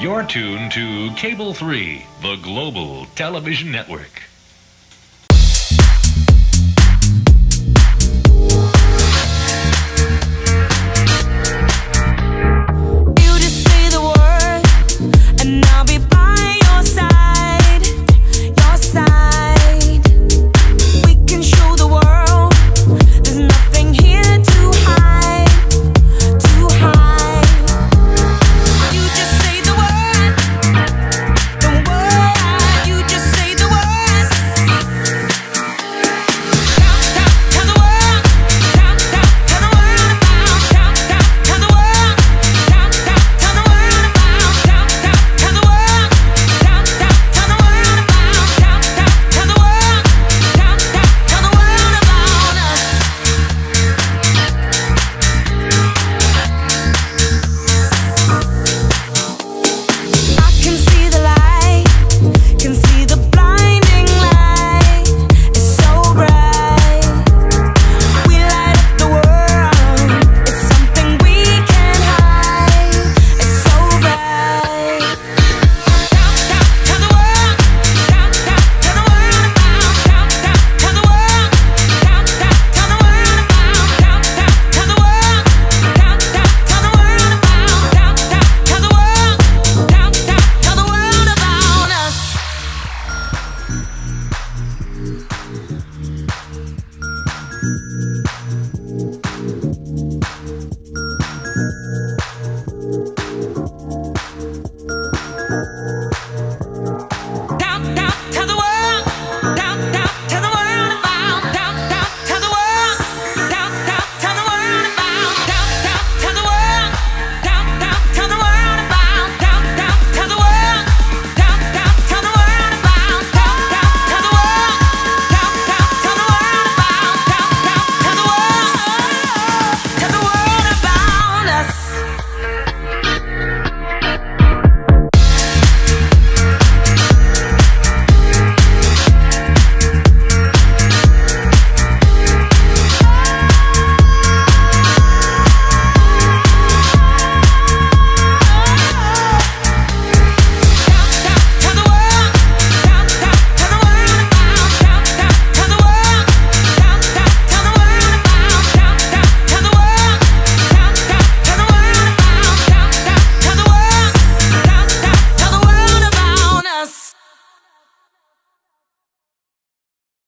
You're tuned to Cable 3, the Global Television Network.